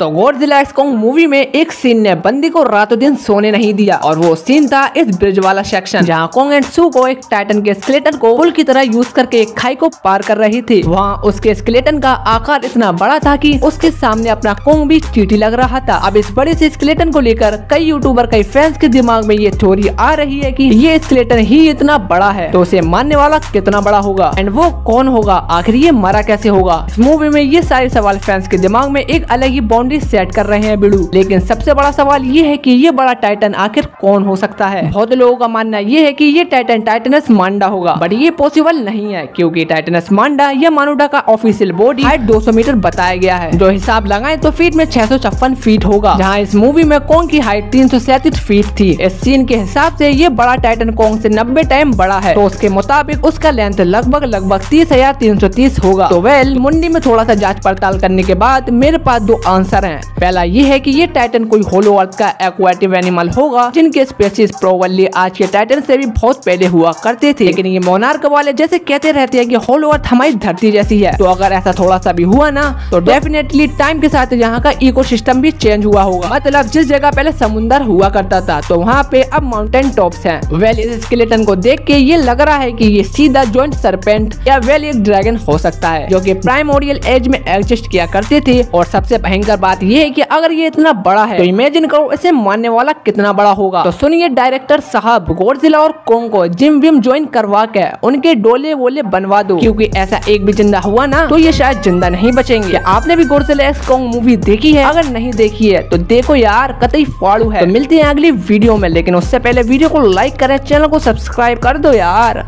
तो Godzilla x Kong movie में एक सीन ने बंदी को रातों दिन सोने नहीं दिया और वो सीन था इस ब्रिज वाला सेक्शन जहाँ कॉन्ग एंड सू को एक टाइटन के स्केलेटन को पुल की तरह यूज करके एक खाई को पार कर रही थी। वहाँ उसके स्केलेटन का आकार इतना बड़ा था कि उसके सामने अपना कॉन्ग भी चींटी लग रहा था। अब इस बड़े से स्केलेटन को लेकर कई यूट्यूबर कई फैंस के दिमाग में ये थ्योरी आ रही है कि ये स्केलेटन ही इतना बड़ा है तो उसे मारने वाला कितना बड़ा होगा एंड वो कौन होगा, आखिर ये मरा कैसे होगा। इस मूवी में ये सारे सवाल फैंस के दिमाग में एक अलग ही सेट कर रहे हैं बिडू। लेकिन सबसे बड़ा सवाल ये है कि ये बड़ा टाइटन आखिर कौन हो सकता है। बहुत लोगों का मानना ये है कि ये टाइटन टाइटनस मांडा होगा, बट ये पॉसिबल नहीं है क्योंकि टाइटनस मांडा या मानुडा का ऑफिशियल बॉडी हाइट 200 मीटर बताया गया है, जो हिसाब लगाएं तो फीट में 656 फीट होगा, जहाँ इस मूवी में कॉन्ग की हाइट 337 फीट थी। इस सीन के हिसाब से ये बड़ा टाइटन कॉन्ग से 90 टाइम बड़ा है, तो उसके मुताबिक उसका लेंथ लगभग 30,330 होगा। तो वेल मुंडी में थोड़ा सा जाँच पड़ताल करने के बाद मेरे पास दो आंसर है। पहला ये है कि ये टाइटन कोई होलो अर्थ का एक्वाटिक एनिमल होगा जिनके स्पेसीज प्रोबेबली आज के टाइटन से भी बहुत पहले हुआ करते थे, लेकिन ये मोनार्क वाले जैसे कहते रहते हैं कि होलो अर्थ हमारी धरती जैसी है, तो अगर ऐसा थोड़ा सा भी हुआ ना तो डेफिनेटली टाइम के साथ यहाँ का इकोसिस्टम भी चेंज हुआ होगा। मतलब जिस जगह पहले समुन्दर हुआ करता था तो वहाँ पे अब माउंटेन टॉप्स हैं। वेल इस स्केलेटन को देख के ये लग रहा है कि ये सीधा जॉइंट सरपेंट या वेल एक ड्रैगन हो सकता है जो कि प्राइमोरियल एज में एग्जिस्ट किया करते थे। और सबसे भयंकर बात ये है कि अगर ये इतना बड़ा है तो इमेजिन करो इसे मारने वाला कितना बड़ा होगा। तो सुनिए डायरेक्टर साहब, गॉडज़िला और कॉन्ग को जिम विम ज्वाइन करवा के उनके डोले वोले बनवा दो, क्योंकि ऐसा एक भी जिंदा हुआ ना तो ये शायद जिंदा नहीं बचेंगे। आपने भी गॉडज़िला एक्स कॉन्ग मूवी देखी है? अगर नहीं देखी है तो देखो यार, कतई फाड़ू है। तो मिलते हैं अगली वीडियो में, लेकिन उससे पहले वीडियो को लाइक करें, चैनल को सब्सक्राइब कर दो यार।